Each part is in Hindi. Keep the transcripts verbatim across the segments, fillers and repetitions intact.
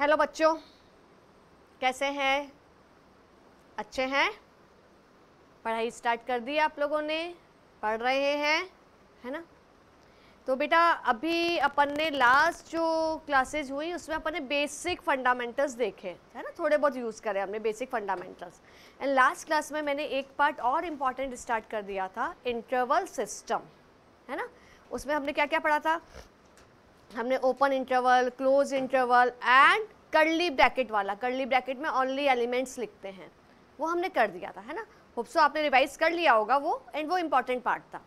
हेलो बच्चों, कैसे हैं? अच्छे हैं? पढ़ाई स्टार्ट कर दी आप लोगों ने? पढ़ रहे हैं, है ना? तो बेटा अभी अपन ने लास्ट जो क्लासेज हुई उसमें अपन ने बेसिक फंडामेंटल्स देखे, है ना? थोड़े बहुत यूज़ करे हमने basic fundamentals. And last class में मैंने एक पार्ट और इम्पॉर्टेंट स्टार्ट कर दिया था, इंटरवल सिस्टम, है ना? उसमें हमने क्या क्या पढ़ा था? हमने open interval, close interval and curly bracket वाला, कर्ली ब्रैकेट में ओनली एलिमेंट्स लिखते हैं, वो हमने कर दिया था, है ना? होप सो आपने रिवाइज कर लिया होगा वो, एंड वो इम्पॉर्टेंट पार्ट था।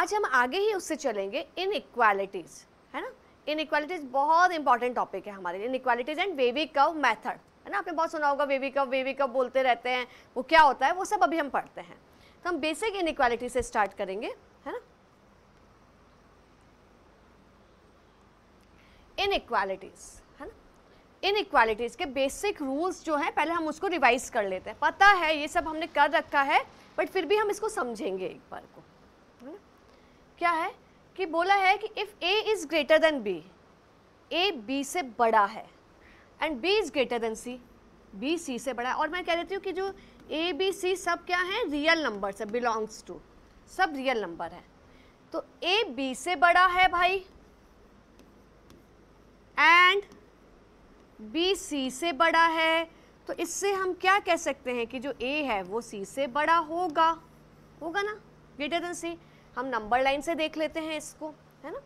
आज हम आगे ही उससे चलेंगे, इनइक्वालिटीज़, है ना? इनइक्वालिटीज़ बहुत इंपॉर्टेंट टॉपिक है हमारे लिए, inequalities and wavy curve method, है ना? आपने बहुत सुना होगा वेवी कर्व, वेवी कर्व बोलते रहते हैं, वो क्या होता है वो सब अभी हम पढ़ते हैं। तो हम बेसिक इनइक्वालिटी से स्टार्ट करेंगे, है ना? इनइक्वालिटीज़, है ना? इनइक्वालिटीज़ के बेसिक रूल्स जो हैं पहले हम उसको रिवाइज कर लेते हैं। पता है ये सब हमने कर रखा है, बट फिर भी हम इसको समझेंगे एक बार को, है ना? क्या है कि बोला है कि if A is greater than B, A B से बड़ा है, and B is greater than C, B C से बड़ा है। और मैं कह देती हूँ कि जो ए बी सी सब क्या हैं, रियल नंबर्स है, बिलोंग्स टू, सब रियल नंबर है। तो ए बी से बड़ा है भाई, एंड बी सी से बड़ा है, तो इससे हम क्या कह सकते हैं कि जो ए है वो सी से बड़ा होगा, होगा ना? Greater than C. हम नंबर लाइन से देख लेते हैं इसको, है ना?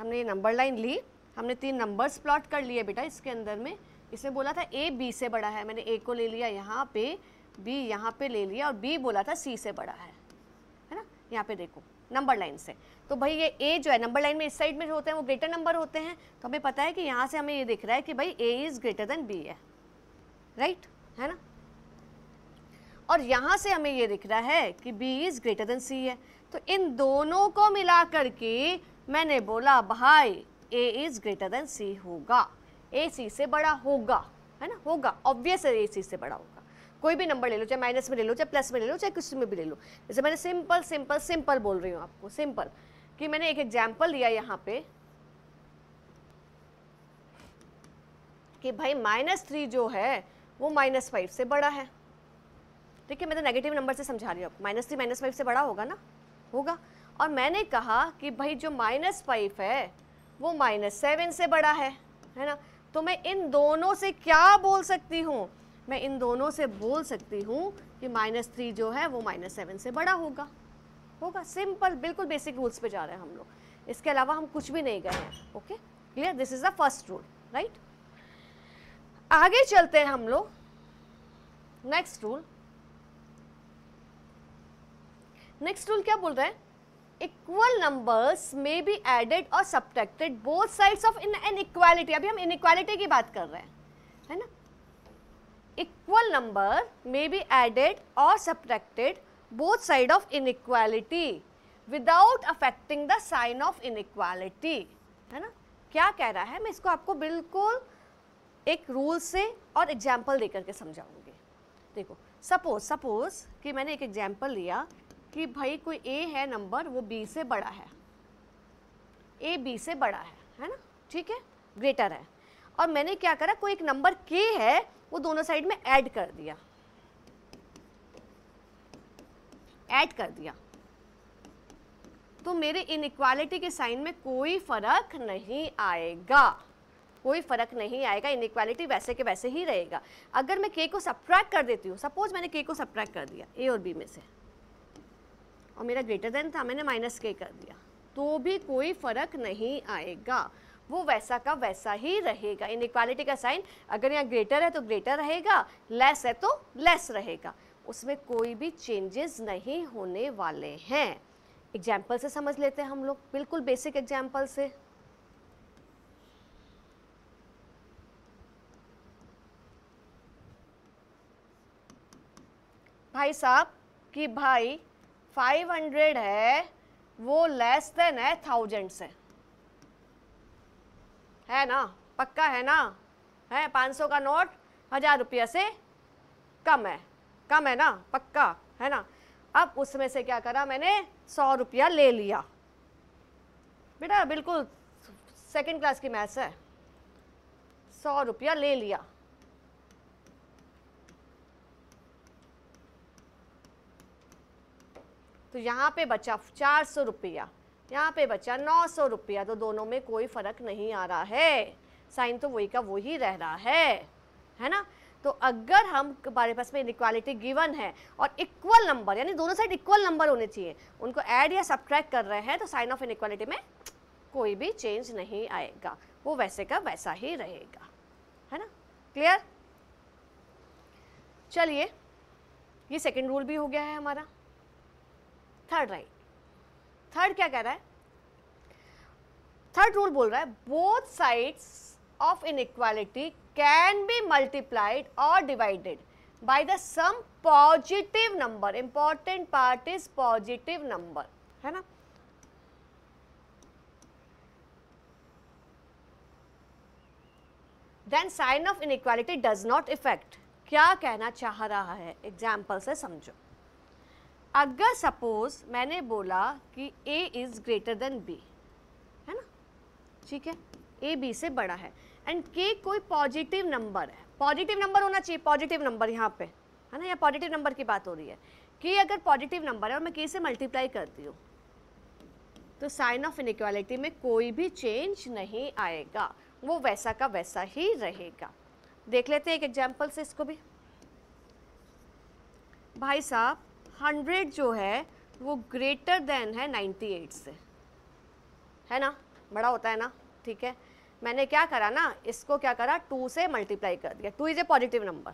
हमने ये नंबर लाइन ली, हमने तीन नंबर्स प्लॉट कर लिए बेटा इसके अंदर में। इसमें बोला था ए बी से बड़ा है, मैंने ए को ले लिया यहाँ पे, बी यहाँ पे ले लिया, और बी बोला था सी से बड़ा है, है ना? यहाँ पे देखो नंबर लाइन से, तो भाई ये ए जो है नंबर लाइन में इस साइड में जो होते हैं वो ग्रेटर नंबर होते हैं, तो हमें पता है कि यहाँ से हमें ये दिख रहा है कि भाई A is greater than B है, राइट, है ना? और यहाँ से हमें ये दिख रहा है कि B is greater than C है। तो इन दोनों को मिला करके मैंने बोला भाई A is greater than C होगा, ए सी से बड़ा होगा, है ना? होगा, ऑब्वियस है ए सी से बड़ा होगा। कोई भी नंबर ले लो, चाहे माइनस में ले लो, चाहे प्लस में ले लो, चाहे किसी में भी ले लो। जैसे मैंने सिंपल सिंपल सिंपल बोल रही हूँ आपको, सिंपल कि मैंने एक एग्जाम्पल लिया यहाँ पे कि भाई माइनस थ्री जो है वो माइनस फाइव से बड़ा है। ठीक है, मैं तो नेगेटिव नंबर से समझा रही हूँ आपको, माइनस थ्री माइनस फाइव से बड़ा होगा ना, होगा। और मैंने कहा कि भाई जो माइनस फाइव है वो माइनस सेवन से बड़ा है, है ना? तो मैं इन दोनों से क्या बोल सकती हूँ? मैं इन दोनों से बोल सकती हूँ कि माइनस थ्री जो है वो माइनस सेवन से बड़ा होगा, होगा। सिंपल, बिल्कुल बेसिक रूल्स पे जा रहे हैं हम लोग, इसके अलावा हम कुछ भी नहीं गए हैं। Okay, clear? This is the first rule, right? आगे चलते हैं हम लोग, नेक्स्ट रूल। नेक्स्ट रूल क्या बोल रहे हैं? इक्वल नंबर्स में बी एडेड और subtracted both sides of in inequality. अभी हम इनइक्वालिटी की बात कर रहे हैं, है ना? इक्वल नंबर में बी एडेड और subtracted both side of inequality without affecting the sign of inequality, है ना? क्या कह रहा है, मैं इसको आपको बिल्कुल एक रूल से और एग्जाम्पल देकर के समझाऊंगी। देखो, सपोज सपोज कि मैंने एक एग्जाम्पल लिया कि भाई कोई ए है नंबर, वो बी से बड़ा है, ए बी से बड़ा है, है ना? ठीक है, ग्रेटर है। और मैंने क्या करा, कोई एक नंबर के है वो दोनों साइड में ऐड कर दिया, ऐड कर दिया, तो मेरे इनइक्वालिटी के साइन में कोई फर्क नहीं आएगा, कोई फर्क नहीं आएगा, इनइक्वालिटी वैसे के वैसे ही रहेगा। अगर मैं के को सब्ट्रैक्ट कर देती हूँ, सपोज मैंने के को सब्ट्रैक्ट कर दिया ए और बी में से, और मेरा ग्रेटर देन था, मैंने माइनस के कर दिया, तो भी कोई फर्क नहीं आएगा, वो वैसा का वैसा ही रहेगा। इनइक्वालिटी का साइन अगर यहाँ ग्रेटर है तो ग्रेटर रहेगा, लेस है तो लेस रहेगा, उसमें कोई भी चेंजेस नहीं होने वाले हैं। एग्जाम्पल से समझ लेते हैं हम लोग, बिल्कुल बेसिक एग्जाम्पल से। भाई साहब कि भाई फाइव हंड्रेड है वो लेस देन है थाउजेंड से, है ना? पक्का है ना? है पाँच सौ का नोट हज़ार रुपया से कम है, कम है ना? पक्का है ना? अब उसमें से क्या करा मैंने, सौ रुपया ले लिया। बेटा बिल्कुल सेकेंड क्लास की मैथ्स है, सौ रुपया ले लिया। तो यहाँ पे बचा चार सौ रुपया, यहाँ पे बचा नौ सौ रुपया। तो दोनों में कोई फर्क नहीं आ रहा है, साइन तो वही का वही रह रहा है, है ना। तो अगर हम हमारे पास में इनइक्वालिटी गिवन है और इक्वल नंबर, यानी दोनों साइड इक्वल नंबर होने चाहिए, उनको ऐड या सब्ट्रैक्ट कर रहे हैं तो साइन ऑफ इनइक्वालिटी में कोई भी चेंज नहीं आएगा, वो वैसे का वैसा ही रहेगा, है ना। क्लियर। चलिए, ये सेकंड रूल भी हो गया है हमारा। थर्ड राइट, थर्ड क्या कह रहा है, थर्ड रूल बोल रहा है both sides of inequality can be multiplied और divided by the some positive number. Important part is positive number, है ना। Then sign of inequality does not effect. क्या कहना चाह रहा है, एग्जाम्पल से समझो। अगर सपोज मैंने बोला कि a is greater than b, है ना, ठीक है, a b से बड़ा है, एंड k कोई पॉजिटिव नंबर है, पॉजिटिव नंबर होना चाहिए, पॉजिटिव नंबर यहाँ पे, है ना, या पॉजिटिव नंबर की बात हो रही है। k अगर पॉजिटिव नंबर है और मैं k से मल्टीप्लाई करती हूँ तो साइन ऑफ इनइक्वालिटी में कोई भी चेंज नहीं आएगा, वो वैसा का वैसा ही रहेगा। देख लेते हैं एक एग्जाम्पल से इसको भी। भाई साहब हंड्रेड जो है वो ग्रेटर देन है नाइन्टी एट से, है ना, बड़ा होता है ना, ठीक है। मैंने क्या करा ना, इसको क्या करा, टू से मल्टीप्लाई कर दिया। Two is a positive number,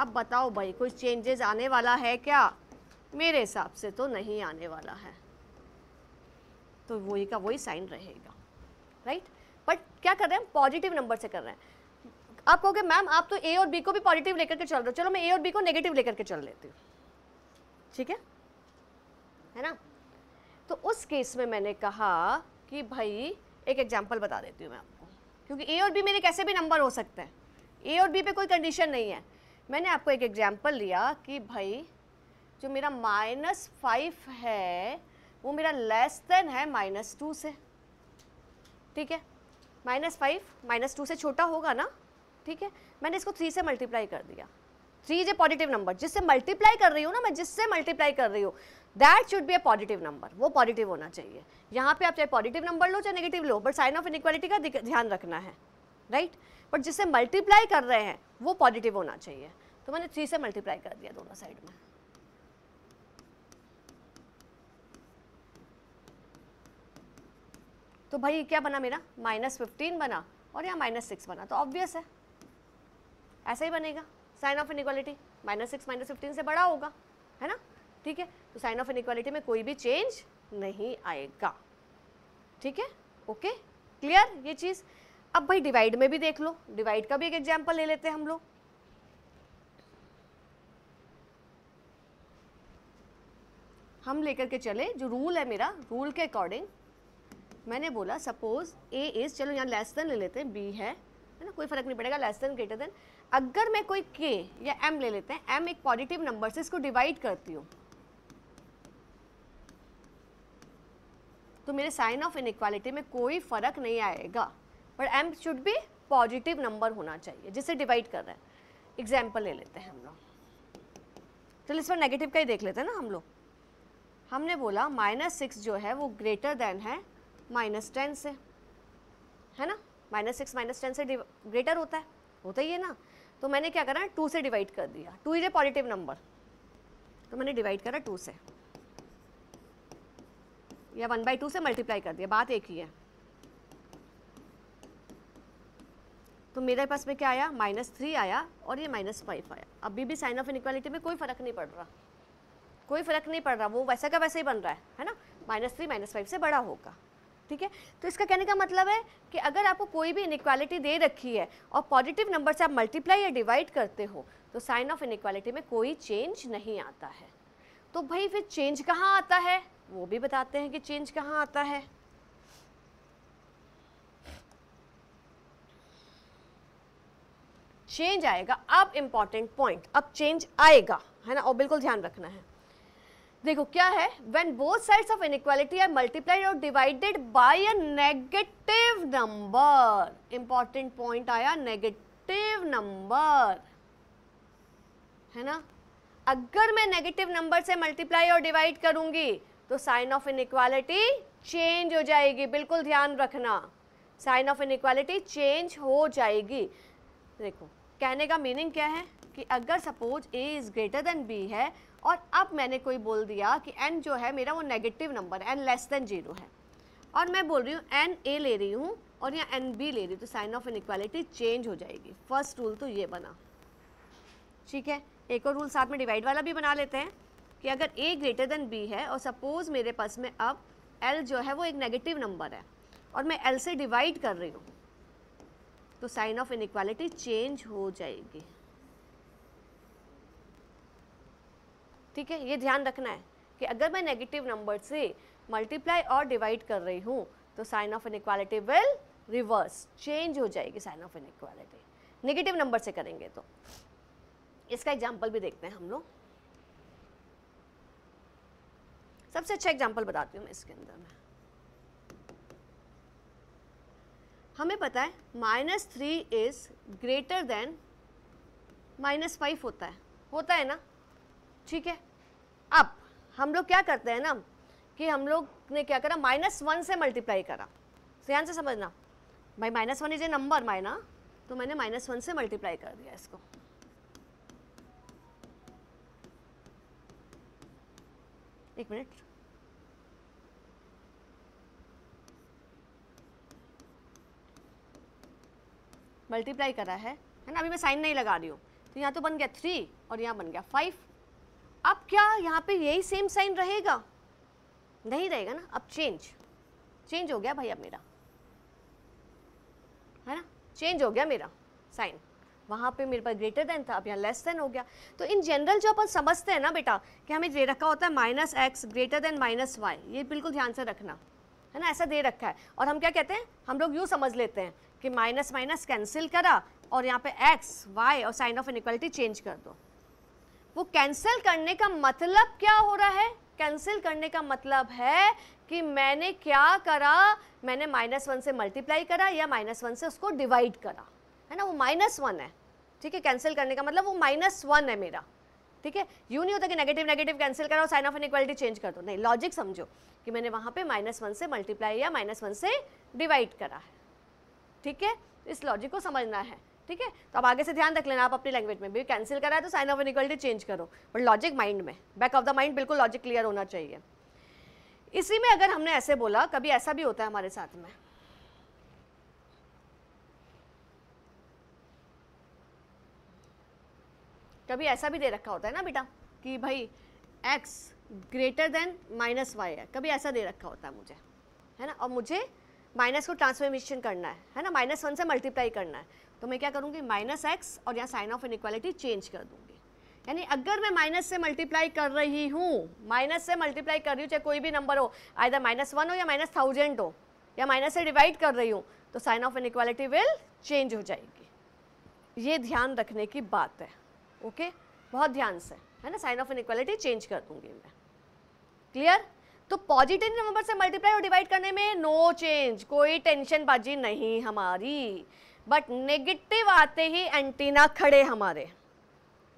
अब बताओ भाई कुछ चेंजेस आने वाला है क्या? मेरे हिसाब से तो नहीं आने वाला है, तो वही का वही साइन रहेगा, राइट। बट क्या कर रहे हैं, पॉजिटिव नंबर से कर रहे हैं। आप कहोगे मैम आप तो ए और बी को भी पॉजिटिव लेकर के चल रहे हो, चलो मैं ए और बी को नेगेटिव लेकर के चल लेती हूँ, ठीक है, है ना। तो उस केस में मैंने कहा कि भाई एक एग्जांपल बता देती हूँ मैं आपको, क्योंकि ए और बी मेरे कैसे भी नंबर हो सकते हैं, ए और बी पे कोई कंडीशन नहीं है। मैंने आपको एक एग्जाम्पल लिया कि भाई जो मेरा माइनस फाइव है वो मेरा लेस देन है माइनस टू से, ठीक है। माइनस फाइव माइनस टू से छोटा होगा ना, ठीक है। मैंने इसको थ्री से मल्टीप्लाई कर दिया। थ्री जो पॉजिटिव नंबर, जिससे मल्टीप्लाई कर रही हूँ ना, मैं जिससे मल्टीप्लाई कर रही हूँ, that should be a positive number, वो पॉजिटिव होना चाहिए। यहाँ पे आप चाहे पॉजिटिव नंबर लो चाहे नेगेटिव लो, बट साइन ऑफ इनइक्वालिटी का ध्यान रखना है, राइट। बट जिससे मल्टीप्लाई कर रहे हैं वो पॉजिटिव होना चाहिए। तो मैंने थ्री से मल्टीप्लाई कर दिया दोनों साइड में, तो भाई क्या बना मेरा, माइनस फिफ्टीन बना और यहाँ माइनस सिक्स बना। तो ऑब्वियस है ऐसा ही बनेगा, sign of inequality minus six minus fifteen से बड़ा होगा, है ना, ठीक है। तो साइन ऑफ इनइक्वालिटी में कोई भी चेंज नहीं आएगा, ठीक है, ओके, क्लियर ये चीज़। अब भाई डिवाइड में भी देख लो, डिवाइड का भी एक एग्जाम्पल ले लेते हैं हम लोग। हम लेकर के चले जो रूल है मेरा, रूल के अकॉर्डिंग मैंने बोला सपोज ए इज, चलो यहाँ लेस देन ले लेते हैं, बी है, है ना, कोई फर्क नहीं पड़ेगा, लेस देन ग्रेटर देन। अगर मैं कोई के या एम ले लेते हैं, एम एक पॉजिटिव नंबर से इसको डिवाइड करती हूँ तो मेरे साइन ऑफ इनइक्वालिटी में कोई फर्क नहीं आएगा, पर M should be positive number होना चाहिए जिससे डिवाइड कर रहे हैं। एग्जाम्पल ले लेते हैं हम लोग, चलो इस पर नेगेटिव का ही देख लेते हैं ना हम लोग। हमने बोला माइनस सिक्स जो है वो ग्रेटर देन है माइनस टेन से, है ना, माइनस सिक्स माइनस टेन से ग्रेटर होता है, होता ही है ना। तो मैंने क्या करा, टू से डिवाइड कर दिया। Two is a positive number, तो मैंने डिवाइड करा टू से या वन बाई टू से मल्टीप्लाई कर दिया, बात एक ही है। तो मेरे पास में क्या आया, माइनस थ्री आया और ये माइनस फाइव आया। अभी भी साइन ऑफ इनइक्वालिटी में कोई फर्क नहीं पड़ रहा, कोई फर्क नहीं पड़ रहा, वो वैसा का वैसा ही बन रहा है, है ना। माइनस थ्री माइनस फाइव से बड़ा होगा, ठीक है। तो इसका कहने का मतलब है कि अगर आपको कोई भी इनइक्वालिटी दे रखी है और पॉजिटिव नंबर से आप मल्टीप्लाई या डिवाइड करते हो तो साइन ऑफ इनइक्वालिटी में कोई चेंज नहीं आता है। तो भाई फिर चेंज कहाँ आता है वो भी बताते हैं कि चेंज कहाँ आता है। चेंज आएगा, अब इम्पॉर्टेंट पॉइंट, अब चेंज आएगा, है ना, और बिल्कुल ध्यान रखना है। देखो क्या है, when both sides of inequality are multiplied or divided by a negative number, important point आया negative number, है ना। अगर मैं negative number से multiply और divide करूंगी तो sign of inequality change हो जाएगी। बिल्कुल ध्यान रखना, sign of inequality change हो जाएगी। देखो कहने का meaning क्या है कि अगर suppose a is greater than b है और अब मैंने कोई बोल दिया कि n जो है मेरा वो नेगेटिव नंबर है, n लेस देन जीरो है और मैं बोल रही हूँ n a ले रही हूँ और यहाँ n b ले रही हूँ, तो साइन ऑफ इनइक्वालिटी चेंज हो जाएगी। फर्स्ट रूल तो ये बना, ठीक है। एक और रूल साथ में डिवाइड वाला भी बना लेते हैं कि अगर a ग्रेटर देन b है और सपोज़ मेरे पास में अब l जो है वो एक नेगेटिव नंबर है और मैं l से डिवाइड कर रही हूँ तो साइन ऑफ इनइक्वालिटी चेंज हो जाएगी, ठीक है। ये ध्यान रखना है कि अगर मैं नेगेटिव नंबर से मल्टीप्लाई और डिवाइड कर रही हूँ तो sign of inequality will reverse, change हो जाएगी sign of inequality, negative number से करेंगे तो। इसका एग्जांपल भी देखते हैं हम लोग। सबसे अच्छा एग्जांपल बताती हूँ मैं इसके अंदर में। हमें पता है minus three is greater than minus five होता है, होता है ना, ठीक है। अब हम लोग क्या करते हैं ना कि हम लोग ने क्या करा, माइनस वन से मल्टीप्लाई करा। ध्यान से समझना भाई, minus one is a number मायना, तो मैंने माइनस वन से मल्टीप्लाई कर दिया इसको। एक मिनट, मल्टीप्लाई करा है है ना, अभी मैं साइन नहीं लगा रही हूँ, तो यहाँ तो बन गया थ्री और यहाँ बन गया फाइव। अब क्या यहाँ पे यही सेम साइन रहेगा? नहीं रहेगा ना, अब चेंज चेंज हो गया भाई। अब मेरा है ना चेंज हो गया मेरा साइन, वहाँ पे मेरे पास ग्रेटर देन था, अब यहाँ लेस देन हो गया। तो इन जनरल जो अपन समझते हैं ना बेटा कि हमें दे रखा होता है minus X greater than minus Y, ये बिल्कुल ध्यान से रखना, है ना, ऐसा दे रखा है। और हम क्या कहते हैं, हम लोग यूँ समझ लेते हैं कि माइनस माइनस कैंसिल करा और यहाँ पे एक्स वाई और साइन ऑफ इनइक्वालिटी चेंज कर दो। वो कैंसिल करने का मतलब क्या हो रहा है? कैंसिल करने का मतलब है कि मैंने क्या करा, मैंने माइनस वन से मल्टीप्लाई करा या माइनस वन से उसको डिवाइड करा, है ना। वो माइनस वन है, ठीक है। कैंसिल करने का मतलब वो माइनस वन है मेरा, ठीक है। यूँ नहीं होता कि नेगेटिव नेगेटिव कैंसिल करा और साइन ऑफ इनइक्वालिटी चेंज कर दो, नहीं। लॉजिक समझो कि मैंने वहाँ पे माइनस वन से मल्टीप्लाई या माइनस वन से डिवाइड करा है, ठीक है। इस लॉजिक को समझना है, ठीक है। तो अब आगे से ध्यान रख लेना आप अपनी लैंग्वेज में भी, कैंसिल करा है तो साइन ऑफ इनइक्वालिटी चेंज करो, बट लॉजिक माइंड में, बैक ऑफ द माइंड बिल्कुल लॉजिक क्लियर होना चाहिए। इसी में अगर हमने ऐसे बोला, कभी ऐसा भी होता है हमारे साथ में, कभी ऐसा भी दे रखा होता है ना बेटा कि भाई x greater than minus Y है, कभी ऐसा दे रखा होता है मुझे, है ना, और मुझे माइनस को ट्रांसफॉर्मेशन करना है, है ना, माइनस वन से मल्टीप्लाई करना है, तो मैं क्या करूँगी, माइनस एक्स और यहाँ साइन ऑफ इनइक्वालिटी चेंज कर दूँगी। यानी अगर मैं माइनस से मल्टीप्लाई कर रही हूँ, माइनस से मल्टीप्लाई कर रही हूँ, चाहे कोई भी नंबर हो, आइदर माइनस वन हो या माइनस थाउजेंड हो, या माइनस से डिवाइड कर रही हूँ, तो sign of inequality will change हो जाएगी। ये ध्यान रखने की बात है, ओके, बहुत ध्यान से, है ना। साइन ऑफ इनइक्वालिटी चेंज कर दूँगी मैं, क्लियर। तो पॉजिटिव नंबर से मल्टीप्लाई और डिवाइड करने में नो चेंज, कोई टेंशन बाजी नहीं हमारी, बट नेगेटिव आते ही एंटीना खड़े हमारे,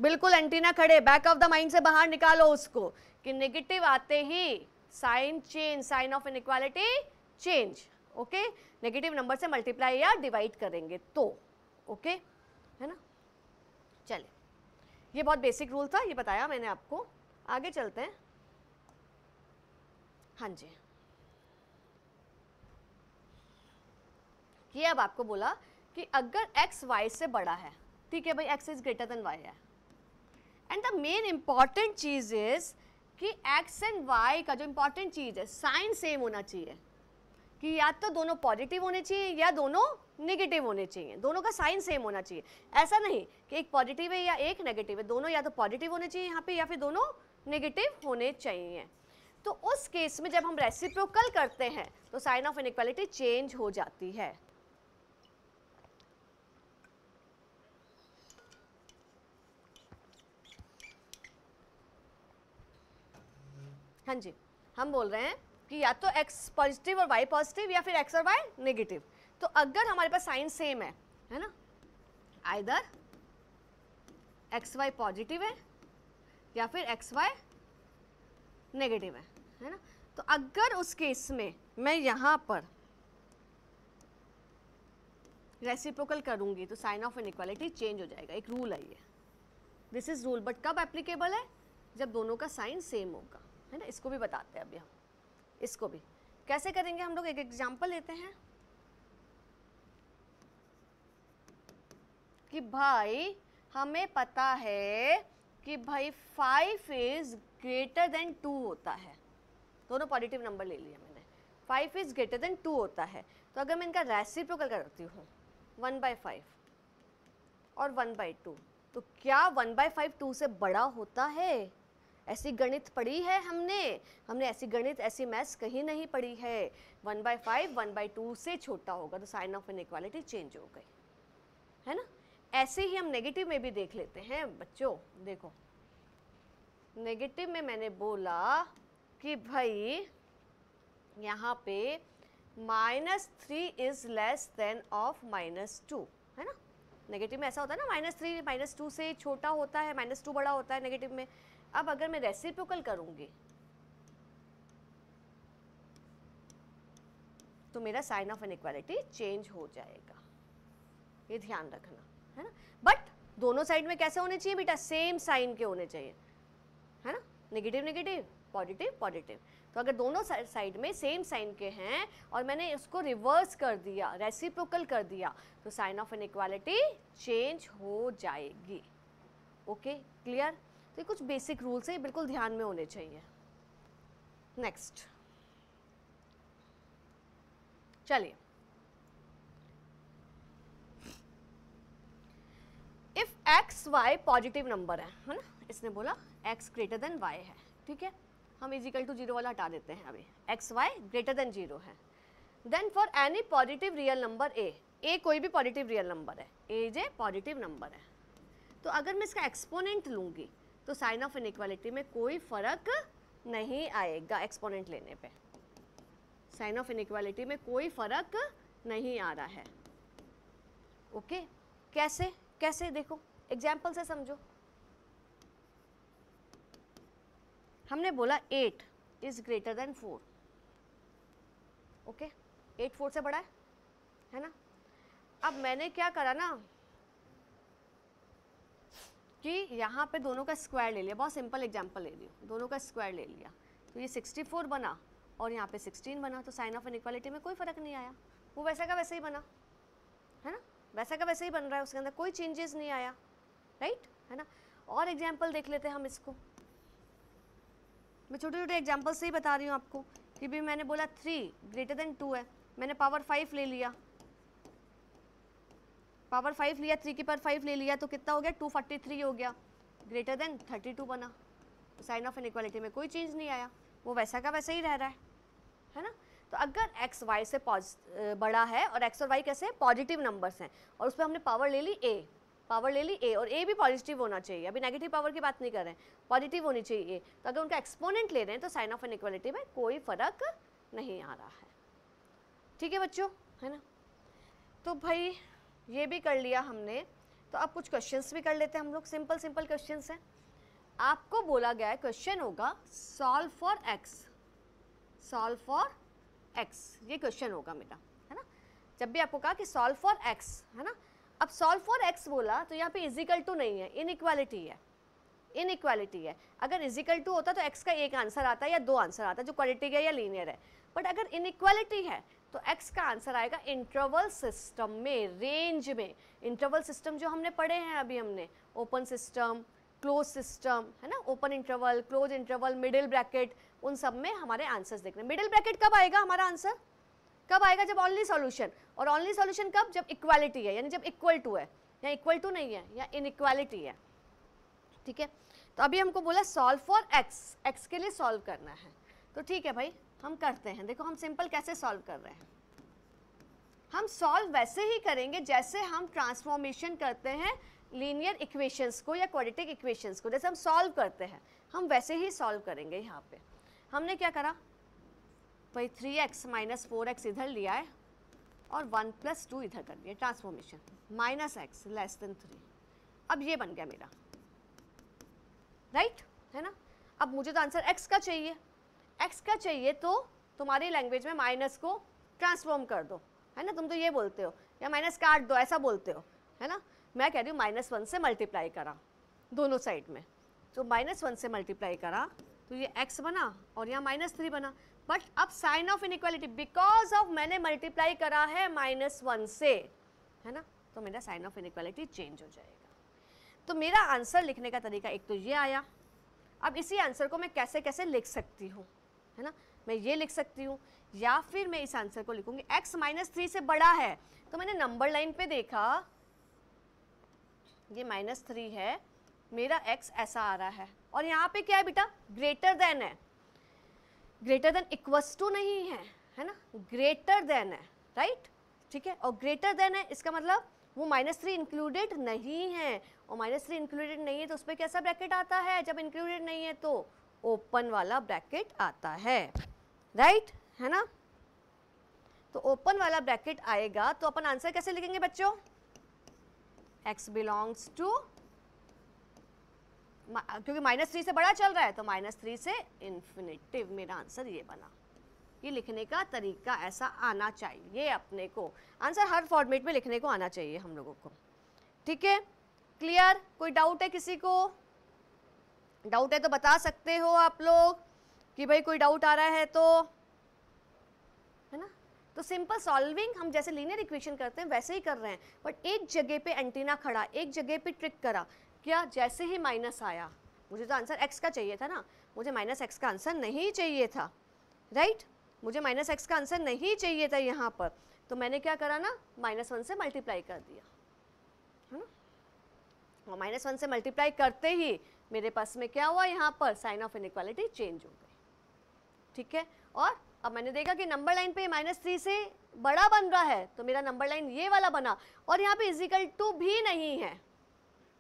बिल्कुल एंटीना खड़े, बैक ऑफ द माइंड से बाहर निकालो उसको कि नेगेटिव आते ही sign change, sign of inequality change, okay. Negative number से मल्टीप्लाई या डिवाइड करेंगे तो, ओके, है ना। चले, ये बहुत बेसिक रूल था, ये बताया मैंने आपको। आगे चलते हैं, हाँ जी। ये अब आपको बोला कि अगर x y से बड़ा है, ठीक है भाई, x is greater than y है, एंड द मेन इम्पॉर्टेंट चीज़ इज कि x एंड y का जो इम्पॉर्टेंट चीज़ है, साइन सेम होना चाहिए, कि या तो दोनों पॉजिटिव होने चाहिए या दोनों नेगेटिव होने चाहिए, दोनों का साइन सेम होना चाहिए। ऐसा नहीं कि एक पॉजिटिव है या एक नेगेटिव है, दोनों या तो पॉजिटिव होने चाहिए यहाँ पे या फिर दोनों नेगेटिव होने चाहिए। तो उस केस में जब हम रेसिप्रोकल करते हैं तो साइन ऑफ इनइक्वालिटी चेंज हो जाती है। हाँ जी, हम बोल रहे हैं कि या तो x पॉजिटिव और y पॉजिटिव या फिर x और y नेगेटिव। तो अगर हमारे पास साइन सेम है, है ना, आइदर एक्स वाई पॉजिटिव है या फिर एक्स वाई नेगेटिव है, है ना। तो अगर उस केस में मैं यहाँ पर रेसिप्रोकल करूँगी तो साइन ऑफ इनइक्वालिटी चेंज हो जाएगा। एक रूल है ये, दिस इज रूल, बट कब एप्लीकेबल है? जब दोनों का साइन सेम होगा, है ना। इसको भी बताते हैं अभी हम, इसको भी कैसे करेंगे हम लोग, एक एग्जाम्पल लेते हैं कि भाई हमें पता है कि भाई five is greater than two होता है, दोनों पॉजिटिव नंबर ले लिया मैंने, five is greater than two होता है। तो अगर मैं इनका रेसिप्रोकल करती हूँ वन बाई फाइव और वन बाई टू, तो क्या वन बाई फाइव टू से बड़ा होता है? ऐसी गणित पढ़ी है हमने, हमने ऐसी गणित, ऐसी मैथ्स कहीं नहीं पढ़ी है। One by five one by two से छोटा होगा तो साइन ऑफ इनइक्वालिटी चेंज हो गई, है ना। ऐसे ही हम नेगेटिव में भी देख लेते हैं बच्चों। देखो नेगेटिव में मैंने बोला कि भाई यहाँ पे minus three is less than of minus two, है ना। नेगेटिव में ऐसा होता है ना, माइनस थ्री माइनस टू से छोटा होता है, माइनस टू बड़ा होता है नेगेटिव में। अब अगर मैं रेसिप्रोकल करूँगी तो मेरा साइन ऑफ इनइक्वालिटी चेंज हो जाएगा, ये ध्यान रखना, है ना। बट दोनों साइड में कैसे होने चाहिए बेटा? सेम साइन के होने चाहिए, है ना। Negative negative, positive positive. तो अगर दोनों साइड में सेम साइन के हैं और मैंने उसको रिवर्स कर दिया, रेसिप्रोकल कर दिया, तो साइन ऑफ इनइक्वालिटी चेंज हो जाएगी। Okay, clear? तो ये कुछ बेसिक रूल्स हैं, बिल्कुल ध्यान में होने चाहिए। नेक्स्ट चलिए, if X Y positive number है, है ना, इसने बोला एक्स ग्रेटर देन वाई है, ठीक है। हम इजिकल टू जीरो वाला हटा देते हैं अभी, X Y greater than zero है। Then for any positive real number A, A कोई भी पॉजिटिव रियल नंबर है, ए जे पॉजिटिव नंबर है, तो अगर मैं इसका एक्सपोनेंट लूँगी तो साइन ऑफ इनइक्वालिटी में कोई फ़र्क नहीं आएगा। एक्सपोनेंट लेने पे साइन ऑफ इनइक्वालिटी में कोई फ़र्क नहीं आ रहा है। ओके, कैसे कैसे देखो एग्जाम्पल से समझो। हमने बोला eight is greater than four, okay, eight four से बड़ा है, है ना। अब मैंने क्या करा ना कि यहाँ पे दोनों का स्क्वायर ले लिया, बहुत सिंपल एग्जांपल ले लिया, दोनों का स्क्वायर ले लिया, तो ये सिक्सटी फोर बना और यहाँ पे सिक्सटीन बना, तो साइन ऑफ इनइक्वालिटी में कोई फ़र्क नहीं आया, वो वैसा का वैसे ही बना, है ना, वैसा का वैसे ही बन रहा है, उसके अंदर कोई चेंजेस नहीं आया, राइट, है ना। और एग्जाम्पल देख लेते हैं हम इसको, मैं छोटे छोटे एग्जाम्पल से ही बता रही हूँ आपको कि भी मैंने बोला थ्री ग्रेटर देन टू है, मैंने पावर फाइव ले लिया, पावर फाइव लिया, थ्री की पावर फाइव ले लिया, तो कितना हो गया? टू फोर्टी थ्री हो गया, ग्रेटर देन थर्टी टू बना, तो साइन ऑफ इनइक्वालिटी में कोई चेंज नहीं आया, वो वैसा का वैसा ही रह रहा है, है ना। तो अगर एक्स वाई से बड़ा है और एक्स और वाई कैसे पॉजिटिव नंबर्स हैं और उस पर हमने पावर ले ली ए, पावर ले ली ए, और ए भी पॉजिटिव होना चाहिए, अभी नेगेटिव पावर की बात नहीं कर रहे हैं, पॉजिटिव होनी चाहिए ए, तो अगर उनका एक्सपोनेंट ले रहे हैं तो साइन ऑफ इनइक्वालिटी में कोई फ़र्क नहीं आ रहा है, ठीक है बच्चों, है ना। तो भाई ये भी कर लिया हमने, तो अब कुछ क्वेश्चंस भी कर लेते हैं हम लोग, सिंपल सिंपल क्वेश्चंस हैं। आपको बोला गया है, क्वेश्चन होगा solve for X, solve for X, ये क्वेश्चन होगा मेरा, है ना। जब भी आपको कहा कि सॉल्व फॉर एक्स, है ना, अब सॉल्व फॉर एक्स बोला तो यहाँ पे इजिकल टू नहीं है, इनइक्वालिटी है, इनइक्वालिटी है। अगर इजिकल टू होता तो एक्स का एक आंसर आता या दो आंसर आता जो क्वाड्रेटिक है या लीनियर है, बट अगर इनइक्वालिटी है तो x का आंसर आएगा इंटरवल सिस्टम में, रेंज में। इंटरवल सिस्टम जो हमने पढ़े हैं अभी, हमने ओपन सिस्टम, क्लोज सिस्टम, है ना, open interval, close interval, middle bracket, उन सब में हमारे आंसर्स देखने। मिडिल ब्रैकेट कब आएगा हमारा आंसर? कब आएगा? जब ओनली सॉल्यूशन, और ओनली सॉल्यूशन कब? जब इक्वालिटी है, यानी जब इक्वल टू है, या इक्वल टू नहीं है या इनइक्वालिटी है, ठीक है। तो अभी हमको बोला सॉल्व फॉर एक्स, एक्स के लिए सॉल्व करना है, तो ठीक है भाई हम करते हैं। देखो हम सिंपल कैसे सॉल्व कर रहे हैं, हम सॉल्व वैसे ही करेंगे जैसे हम ट्रांसफॉर्मेशन करते हैं लीनियर इक्वेशंस को या क्वाड्रेटिक इक्वेशंस को, जैसे हम सॉल्व करते हैं हम वैसे ही सॉल्व करेंगे। यहाँ पे हमने क्या करा भाई, three x minus four X इधर लिया है और वन प्लस टू इधर कर दिया। Transformation minus X less than three. अब ये बन गया मेरा, राइट right? है ना। अब मुझे तो आंसर एक्स का चाहिए, एक्स का चाहिए तो तुम्हारी लैंग्वेज में माइनस को ट्रांसफॉर्म कर दो, है ना। तुम तो ये बोलते हो या माइनस काट दो ऐसा बोलते हो, है ना। मैं कह रही हूँ माइनस वन से मल्टीप्लाई करा दोनों साइड में, तो माइनस वन से मल्टीप्लाई करा तो ये एक्स बना और यहाँ माइनस थ्री बना। बट अब sign of inequality, because of मैंने मल्टीप्लाई करा है माइनस वन से, है ना, तो मेरा साइन ऑफ इनइक्वालिटी चेंज हो जाएगा। तो मेरा आंसर लिखने का तरीका एक तो ये आया। अब इसी आंसर को मैं कैसे कैसे लिख सकती हूँ, है ना। मैं ये लिख सकती हूँ या फिर मैं इस आंसर को लिखूँगी x माइनस थ्री से बड़ा है। तो मैंने नंबर लाइन पे देखा ये माइनस थ्री है, मेरा x ऐसा आ रहा है और यहाँ पे क्या है बेटा, ग्रेटर देन है। ग्रेटर देन इक्वल्स टू नहीं है, है ना, ग्रेटर देन है, राइट, ठीक है। और ग्रेटर देन है इसका मतलब वो माइनस थ्री इंक्लूडेड नहीं है, और माइनस थ्री इंक्लूडेड नहीं है तो उस पर कैसा ब्रैकेट आता है, जब इंक्लूडेड नहीं है तो ओपन वाला ब्रैकेट आता है, राइट, है ना। तो ओपन वाला ब्रैकेट आएगा तो अपन आंसर कैसे लिखेंगे बच्चों, x बिलोंग्स टू, क्योंकि माइनस थ्री से बड़ा चल रहा है तो माइनस थ्री से इन्फिनेटिव, मेरा आंसर ये बना। ये लिखने का तरीका ऐसा आना चाहिए अपने को, आंसर हर फॉर्मेट में लिखने को आना चाहिए हम लोगों को, ठीक है। क्लियर, कोई डाउट है किसी को, डाउट है तो बता सकते हो आप लोग कि भाई कोई डाउट आ रहा है तो, है ना। तो सिंपल सॉल्विंग हम जैसे लीनियर इक्वेशन करते हैं वैसे ही कर रहे हैं, बट एक जगह पे एंटीना खड़ा, एक जगह पे ट्रिक करा। क्या, जैसे ही माइनस आया, मुझे तो आंसर एक्स का चाहिए था ना, मुझे माइनस एक्स का आंसर नहीं चाहिए था, राइट, मुझे माइनस एक्स का आंसर नहीं चाहिए था यहाँ पर। तो मैंने क्या करा ना, माइनस वन से मल्टीप्लाई कर दिया, है ना। और माइनस वन से मल्टीप्लाई करते ही मेरे पास में क्या हुआ, यहाँ पर साइन ऑफ इनइक्वालिटी चेंज हो गई, ठीक है। और अब मैंने देखा कि नंबर लाइन पे माइनस थ्री से बड़ा बन रहा है तो मेरा नंबर लाइन ये वाला बना, और यहाँ पे इजिकल टू भी नहीं है,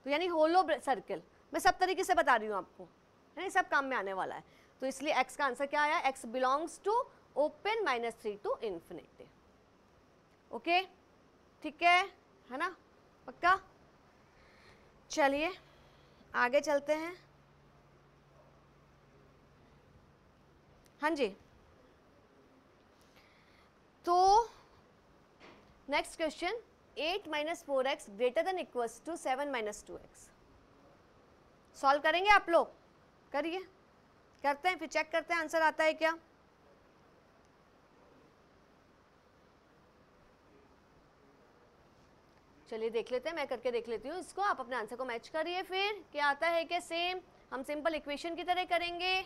तो यानी होलो सर्कल। मैं सब तरीके से बता रही हूँ आपको, है ना, सब काम में आने वाला है। तो इसलिए एक्स का आंसर क्या आया, X belongs to open minus three to infinitive. Okay, ठीक है, है ना, पक्का। चलिए आगे चलते हैं। हाँ जी, तो next question, eight minus four x greater than equals to seven minus two x. Solve करेंगे आप लोग, करिए, करते हैं, फिर चेक करते हैं आंसर आता है क्या। चलिए देख लेते हैं, मैं करके देख लेती हूँ इसको, आप अपने आंसर को मैच करिए फिर क्या आता है। क्या सेम हम सिंपल इक्वेशन की तरह करेंगे,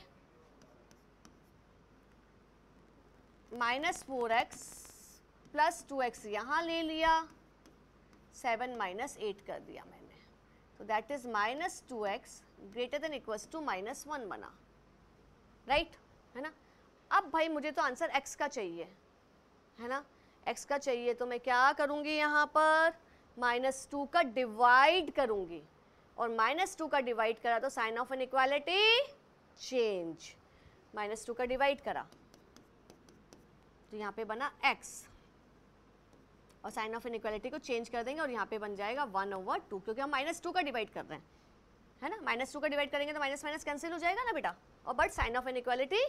minus four x plus two x यहाँ ले लिया, सेवन माइनस एट कर दिया मैंने, तो that is minus two x greater than equals to minus one बना, राइट, है ना। अब भाई मुझे तो आंसर एक्स का चाहिए, है ना, एक्स का चाहिए तो मैं क्या करूँगी, यहाँ पर माइनस टू का डिवाइड करूंगी, और माइनस टू का डिवाइड करा तो sign of inequality change, minus two का डिवाइड करा तो यहाँ पे बना x, और साइन ऑफ इनइक्वालिटी को चेंज कर देंगे और यहाँ पे बन जाएगा वन ओवर टू, क्योंकि हम माइनस टू का डिवाइड कर रहे हैं, है ना। माइनस टू का डिवाइड करेंगे तो माइनस माइनस कैंसिल हो जाएगा ना बेटा, और but sign of inequality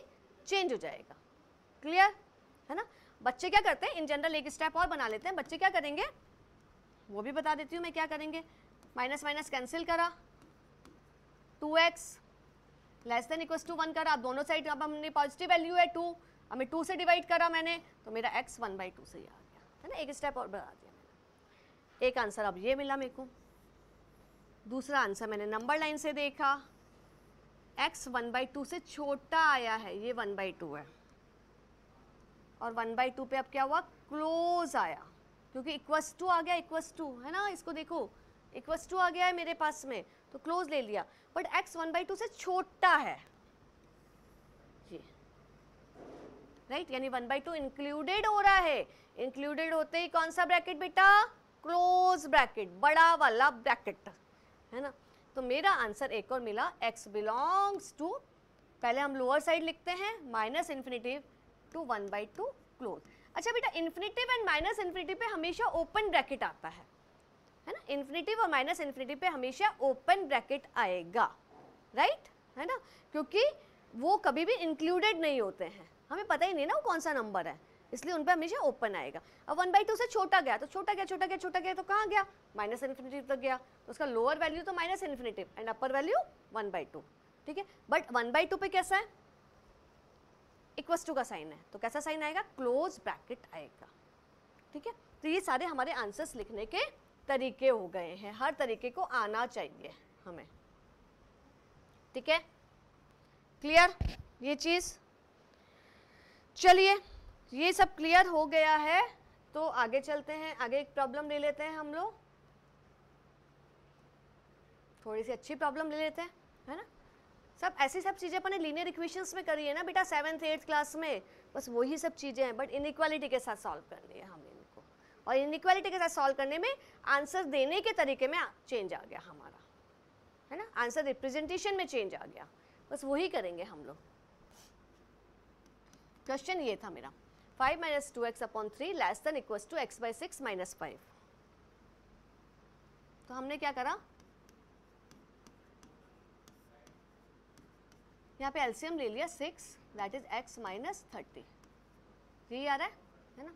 change हो जाएगा। क्लियर, है ना। बच्चे क्या करते हैं, इन जनरल एक स्टेप और बना लेते हैं। बच्चे क्या करेंगे वो भी बता देती हूँ मैं, क्या करेंगे, माइनस माइनस कैंसिल करा, two x less than equals to one करा, अब दोनों साइड, अब हमने पॉजिटिव वैल्यू है टू, हमें टू से डिवाइड करा मैंने तो मेरा एक्स वन बाई टू से ही आ गया, है ना। एक स्टेप और बता दिया मैंने, एक आंसर अब ये मिला मेरे को। दूसरा आंसर मैंने नंबर लाइन से देखा, एक्स वन बाई टू से छोटा आया है, ये वन बाई टू है, और वन बाई टू पे अब क्या हुआ, क्लोज आया, क्योंकि इक्वल्स टू आ गया, इक्वल्स टू, है ना, इसको देखो इक्वल्स टू आ गया है मेरे पास में, तो क्लोज ले लिया, but x one by two से छोटा है ये, राइट, यानी वन बाई टू इंक्लूडेड हो रहा है। इंक्लूडेड होते ही कौन सा ब्रैकेट बेटा, क्लोज ब्रैकेट, बड़ा वाला ब्रैकेट, है ना। तो मेरा आंसर एक और मिला, एक्स बिलोंग्स टू पहले हम लोअर साइड लिखते हैं minus infinitive to one by two close. अच्छा बेटा इन्फिनेटिव एंड माइनस इन्फिनेटिव पे हमेशा ओपन ब्रैकेट आता है, है ना। इन्फिनेटिव और माइनस इन्फिनेटिव पे हमेशा ओपन ब्रैकेट आएगा, राइट, है ना, क्योंकि वो कभी भी इंक्लूडेड नहीं होते हैं, हमें पता ही नहीं ना वो कौन सा नंबर है, इसलिए उन पर हमेशा ओपन आएगा। अब वन बाई टू से छोटा गया तो छोटा गया छोटा गया छोटा गया तो कहाँ गया, माइनस इन्फिनेटिव तक गया, तो उसका लोअर वैल्यू तो minus infinitive and upper value one by two, ठीक है। बट वन बाई टू पे कैसा है, इक्वस टू का साइन है, तो कैसा साइन आएगा, क्लोज ब्रैकेट आएगा, ठीक है। तो ये सारे हमारे आंसर्स लिखने के तरीके हो गए हैं, हर तरीके को आना चाहिए हमें, ठीक है, क्लियर ये चीज़। चलिए ये सब क्लियर हो गया है तो आगे चलते हैं, आगे एक प्रॉब्लम ले लेते हैं हम लोग, थोड़ी सी अच्छी प्रॉब्लम ले लेते हैं, है ना। सब ऐसी सब चीज़ें अपने लीनियर इक्वेशंस में करी है ना बेटा सेवन्थ एट्थ क्लास में, बस वही सब चीज़ें हैं, बट इनइक्वालिटी के साथ सॉल्व करनी है हमें इनको, और इनइक्वालिटी के साथ सॉल्व करने में आंसर देने के तरीके में चेंज आ गया हमारा, है ना, आंसर रिप्रेजेंटेशन में चेंज आ गया, बस वही करेंगे हम लोग। क्वेश्चन ये था मेरा five minus two x upon three less than equal to x by six minus five. तो हमने क्या करा, यहाँ पे एलसीएम ले लिया six that is x minus thirty, ये आ रहा है, है ना।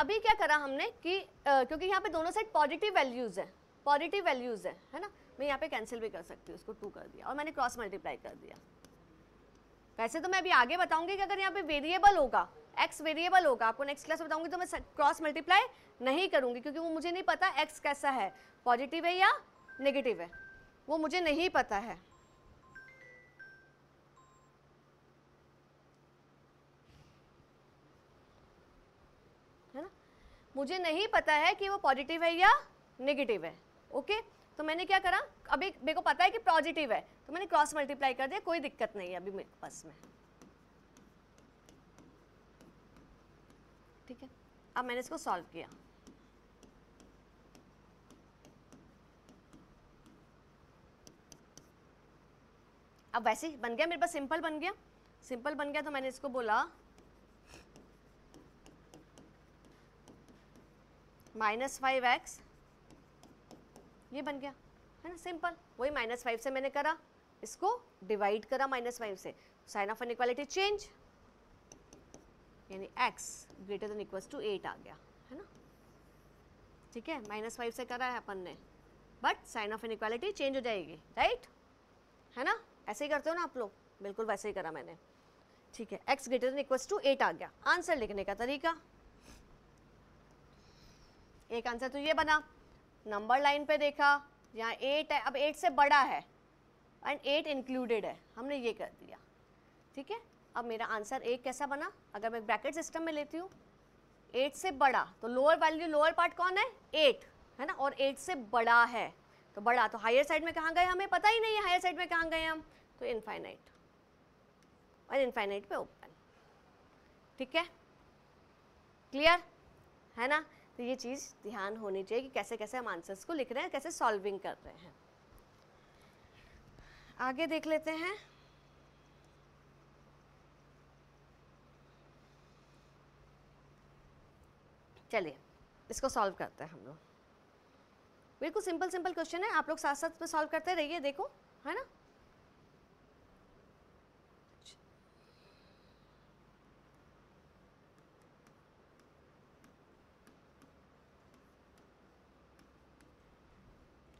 अभी क्या करा हमने कि आ, क्योंकि यहाँ पे दोनों साइड पॉजिटिव वैल्यूज़ है, पॉजिटिव वैल्यूज़ है, है ना, मैं यहाँ पे कैंसिल भी कर सकती हूँ, उसको टू कर दिया और मैंने क्रॉस मल्टीप्लाई कर दिया। वैसे तो मैं अभी आगे बताऊँगी कि अगर यहाँ पे वेरिएबल होगा, एक्स वेरिएबल होगा, आपको नेक्स्ट क्लास में बताऊँगी, तो मैं क्रॉस मल्टीप्लाई नहीं करूँगी क्योंकि वो मुझे नहीं पता एक्स कैसा है, पॉजिटिव है या नेगेटिव है, वो मुझे नहीं पता है। मुझे नहीं पता है कि वो पॉजिटिव है या नेगेटिव है, ओके। तो मैंने क्या करा, अभी मेरे को पता है कि पॉजिटिव है तो मैंने क्रॉस मल्टीप्लाई कर दिया, कोई दिक्कत नहीं है अभी मेरे पास में, ठीक है। अब मैंने इसको सॉल्व किया, अब वैसे ही बन गया मेरे पास, सिंपल बन गया, सिंपल बन गया तो मैंने इसको बोला माइनस फाइव एक्स, ये बन गया, है ना, सिंपल। वही माइनस फाइव से मैंने करा, इसको डिवाइड करा माइनस फाइव से, साइन ऑफ इनइक्वालिटी चेंज, यानी x greater than equals to eight आ गया, है ना, ठीक है। माइनस फाइव से करा है अपन ने, but sign of inequality change हो जाएगी, राइट, है ना, ऐसे ही करते हो ना आप लोग, बिल्कुल वैसे ही करा मैंने, ठीक है। X greater than equals to eight आ गया, आंसर लिखने का तरीका। एक आंसर तो ये बना, नंबर लाइन पे देखा यहाँ एट है, अब एट से बड़ा है एंड एट इंक्लूडेड है, हमने ये कर दिया, ठीक है। अब मेरा आंसर एक कैसा बना, अगर मैं ब्रैकेट सिस्टम में लेती हूँ, एट से बड़ा तो लोअर वैल्यू, लोअर पार्ट कौन है, एट, है ना, और एट से बड़ा है तो बड़ा, तो हायर साइड में कहाँ गए हमें पता ही नहीं है, हायर साइड में कहाँ गए हम, तो इनफाइनाइट, और इनफाइनाइट पे ओपन, ठीक है, क्लियर, है ना। तो ये चीज़ ध्यान होनी चाहिए कि कैसे कैसे हम आंसर्स को लिख रहे हैं, कैसे सॉल्विंग कर रहे हैं। आगे देख लेते हैं, चलिए इसको सॉल्व करते हैं हम लोग। बिल्कुल सिंपल सिंपल क्वेश्चन है, आप लोग साथ साथ में सॉल्व करते रहिए, देखो, है ना।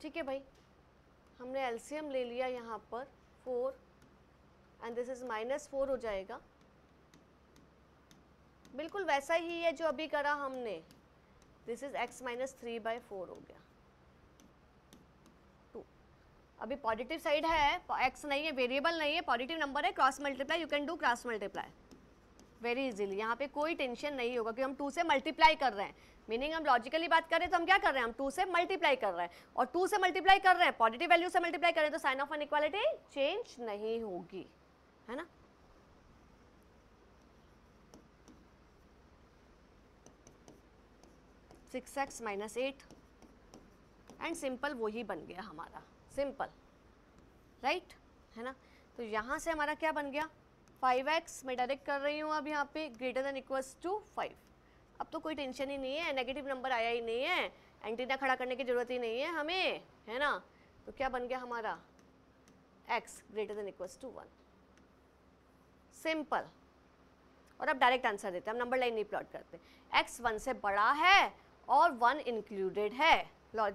ठीक है भाई, हमने एलसीएम ले लिया यहाँ पर four and this is minus four हो जाएगा, बिल्कुल वैसा ही है जो अभी करा हमने, this is x minus three by four हो गया टू। अभी पॉजिटिव साइड है, एक्स नहीं है, वेरिएबल नहीं है, पॉजिटिव नंबर है, cross multiply, you can do cross multiply very easily, यहाँ पे कोई टेंशन नहीं होगा कि हम टू से मल्टीप्लाई कर रहे हैं, मीनिंग हम लॉजिकली बात करें तो हम क्या कर रहे हैं, हम टू से मल्टीप्लाई कर रहे हैं, और टू से मल्टीप्लाई कर रहे हैं, पॉजिटिव वैल्यू से मल्टीप्लाई करें तो साइन ऑफ इनइक्वालिटी चेंज नहीं होगी, है ना। Six x minus eight and simple वही बन गया हमारा, सिंपल, राइट, है ना। तो यहाँ से हमारा क्या बन गया फाइव एक्स। मैं डायरेक्ट कर रही हूँ अब यहाँ पे greater than equals to five. अब तो कोई टेंशन ही नहीं है, नेगेटिव नंबर आया ही नहीं है, एंटीना खड़ा करने की ज़रूरत ही नहीं है हमें, है ना। तो क्या बन गया हमारा x greater than equals to one, simple. और अब डायरेक्ट आंसर देते हैं, हम नंबर लाइन नहीं प्लॉट करते। x वन से बड़ा है और वन इंक्लूडेड है।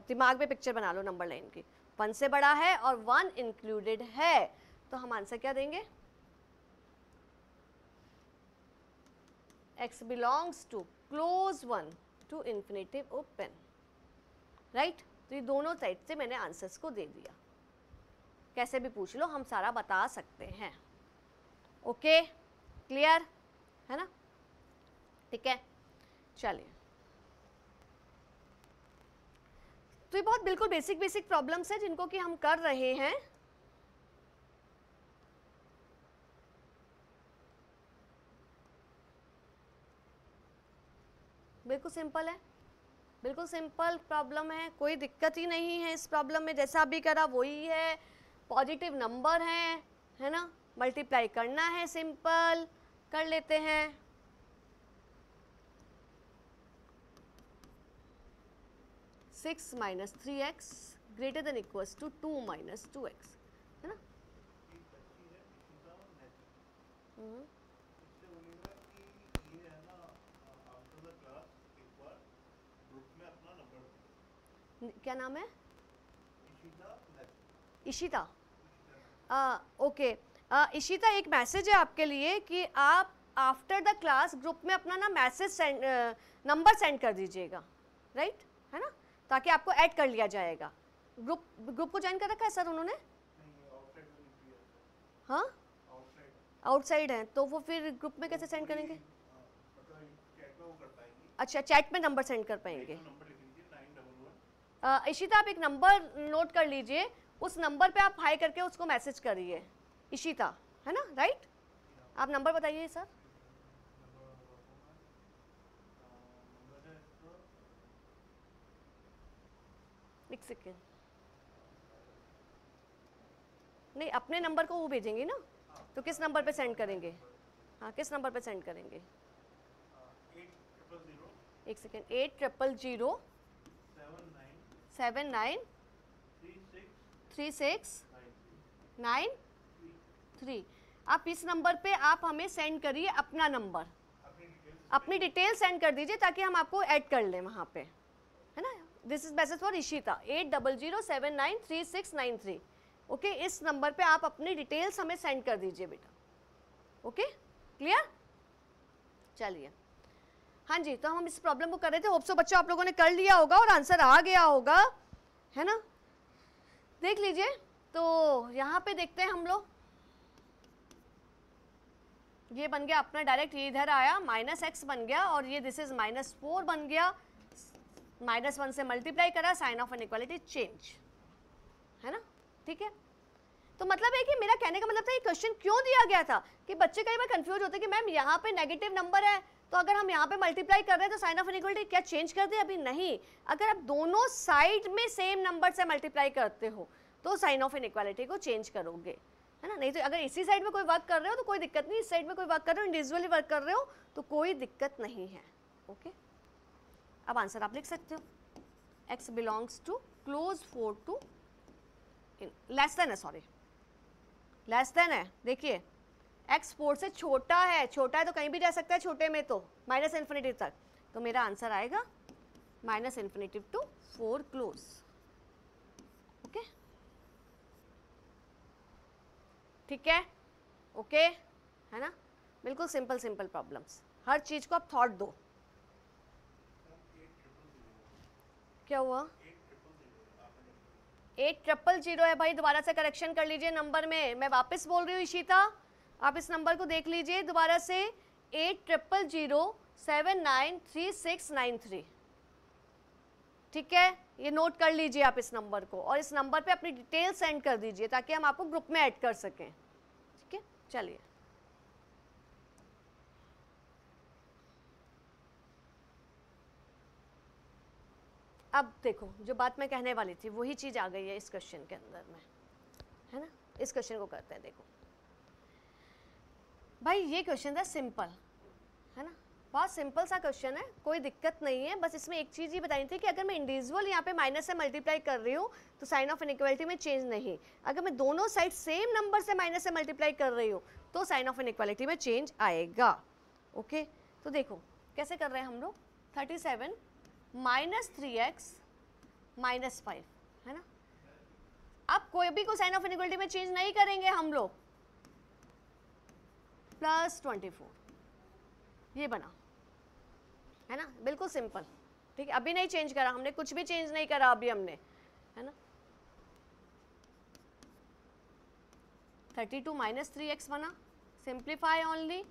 दिमाग में पिक्चर बना लो नंबर लाइन की, वन से बड़ा है और वन इंक्लूडेड है। तो हम आंसर क्या देंगे, x belongs to close one to infinitive open, right. तो ये दोनों साइड से मैंने आंसर्स को दे दिया। कैसे भी पूछ लो, हम सारा बता सकते हैं। ओके, क्लियर है ना, ठीक है। चलिए, तो ये बहुत बिल्कुल बेसिक बेसिक प्रॉब्लम्स हैं जिनको कि हम कर रहे हैं। बिल्कुल सिंपल है, बिल्कुल सिंपल प्रॉब्लम है, कोई दिक्कत ही नहीं है इस प्रॉब्लम में। जैसा भी करा वही है, पॉजिटिव नंबर है, है ना, मल्टीप्लाई करना है, सिंपल कर लेते हैं। Six minus three x greater than equals to two minus two x, है ना। क्या नाम है, इशिता? आ, ओके, आ, इशिता एक मैसेज है आपके लिए कि आप आफ्टर द क्लास ग्रुप में अपना ना मैसेज सेंड, नंबर सेंड कर दीजिएगा, राइट, है ना, ताकि आपको ऐड कर लिया जाएगा। ग्रुप ग्रुप को ज्वाइन कर रखा है सर उन्होंने? हाँ, आउटसाइड है तो वो फिर ग्रुप में कैसे सेंड करेंगे? अच्छा, चैट में नंबर सेंड कर पाएंगे। इशिता आप एक नंबर नोट कर लीजिए, उस नंबर पे आप हाई करके उसको मैसेज करिए, इशिता, है ना, राइट। आप नंबर बताइए सर। एक सेकेंड, नहीं, अपने नंबर को वो भेजेंगे ना, तो किस नंबर पे सेंड करेंगे? हाँ, किस नंबर पे सेंड करेंगे? एक second, eight triple zero seven nine three six nine three. आप इस नंबर पे आप हमें सेंड करिए अपना नंबर, अपनी डिटेल सेंड कर दीजिए ताकि हम आपको ऐड कर लें वहाँ पे, है ना। This is message for Ishita, eight double zero seven nine three six nine three. Okay, इस नंबर पे आप अपनी डिटेल्स हमें सेंड कर दीजिए बेटा। Okay, clear. चलिए, हाँ जी, तो हम इस प्रॉब्लम को कर रहे थे। होप सो बच्चों आप लोगों ने कर लिया होगा और आंसर आ गया होगा, है ना, देख लीजिए। तो यहाँ पे देखते हैं हम लोग, ये बन गया अपना डायरेक्ट, ये इधर आया माइनस एक्स बन गया, और ये दिस इज माइनस फोर बन गया। माइनस वन से मल्टीप्लाई करा, साइन ऑफ इनइक्वालिटी चेंज, है ना, ठीक है। तो मतलब है कि मेरा कहने का मतलब था ये क्वेश्चन क्यों दिया गया था कि बच्चे कई बार कंफ्यूज होते हैं कि मैम यहाँ पे नेगेटिव नंबर है तो अगर हम यहाँ पे मल्टीप्लाई कर रहे हैं तो साइन ऑफ इनइक्वालिटी क्या चेंज कर दे? अभी नहीं, अगर आप दोनों साइड में सेम नंबर से मल्टीप्लाई करते हो तो साइन ऑफ इनइक्वालिटी को चेंज करोगे, है ना। नहीं तो अगर इसी साइड में कोई वर्क कर रहे हो तो कोई दिक्कत नहीं, इस साइड में कोई वर्क कर रहे हो, इंडिविजुअली वर्क कर रहे हो तो कोई दिक्कत नहीं है। ओके, अब आंसर आप लिख सकते हो, x belongs to close four to less than है, सॉरी लेस देन है। देखिए एक्स फोर से छोटा है, छोटा है तो कहीं भी जा सकता है, छोटे में तो माइनस इन्फिनेटिव तक। तो मेरा आंसर आएगा minus infinitive to four close. Okay, ठीक है, ओके, है ना, बिल्कुल सिंपल सिंपल प्रॉब्लम्स। हर चीज को आप थॉट दो। क्या हुआ, एट ट्रिपल जीरो है भाई, दोबारा से करेक्शन कर लीजिए नंबर में। मैं वापस बोल रही हूँ इशिता, आप इस नंबर को देख लीजिए दोबारा से, eight triple zero seven nine three six nine three, ठीक है। ये नोट कर लीजिए आप इस नंबर को, और इस नंबर पे अपनी डिटेल सेंड कर दीजिए ताकि हम आपको ग्रुप में ऐड कर सकें, ठीक है। चलिए, अब देखो जो बात मैं कहने वाली थी वही चीज़ आ गई है इस क्वेश्चन के अंदर में, है ना। इस क्वेश्चन को करते हैं, देखो। भाई ये क्वेश्चन था सिंपल, है ना, बहुत सिंपल सा क्वेश्चन है, कोई दिक्कत नहीं है। बस इसमें एक चीज़ ये बतानी थी कि अगर मैं इंडिविजुअल यहाँ पे माइनस से मल्टीप्लाई कर रही हूँ तो साइन ऑफ इनइक्वालिटी में चेंज नहीं, अगर मैं दोनों साइड सेम नंबर से माइनस से मल्टीप्लाई कर रही हूँ तो साइन ऑफ इनइक्वालिटी में चेंज आएगा। ओके, तो देखो कैसे कर रहे हैं हम लोग। Thirty seven minus three x minus five, है ना, अब कोई भी को साइन ऑफ इनइक्वालिटी में चेंज नहीं करेंगे हम लोग। प्लस ट्वेंटी फोर ये बना, है ना, बिल्कुल सिंपल, ठीक है। अभी नहीं चेंज करा हमने, कुछ भी चेंज नहीं करा अभी हमने, है ना। Thirty two minus three x बना, simplify only,